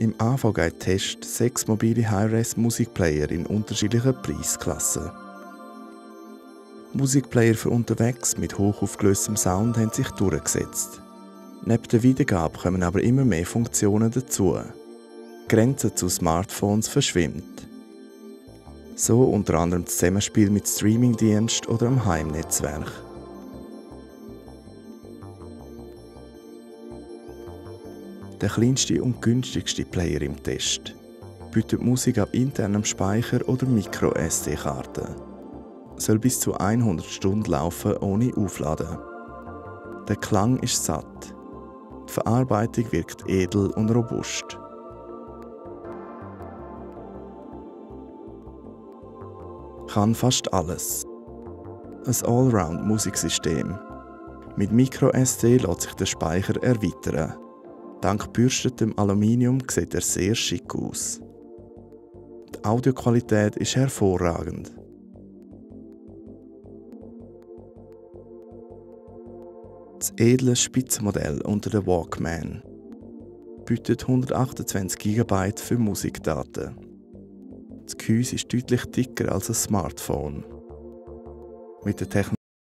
Im AVG-Test 6 mobile Hi-Res-Musikplayer in unterschiedlichen Preisklassen. Musikplayer für unterwegs mit hochaufgelöstem Sound haben sich durchgesetzt. Neben der Wiedergabe kommen aber immer mehr Funktionen dazu. Die Grenze zu Smartphones verschwimmt. So unter anderem das Zusammenspiel mit Streamingdiensten oder dem Heimnetzwerk. Der kleinste und günstigste Player im Test bietet Musik ab internem Speicher oder Micro-SD-Karte. Soll bis zu 100 Stunden laufen ohne Aufladen. Der Klang ist satt. Die Verarbeitung wirkt edel und robust. Kann fast alles. Ein Allround-Musiksystem. Mit Micro-SD lässt sich der Speicher erweitern. Dank bürstetem Aluminium sieht er sehr schick aus. Die Audioqualität ist hervorragend. Das edle Spitzenmodell unter den Walkman bietet 128 GB für Musikdaten. Das Gehäuse ist deutlich dicker als ein Smartphone. Mit der Technologie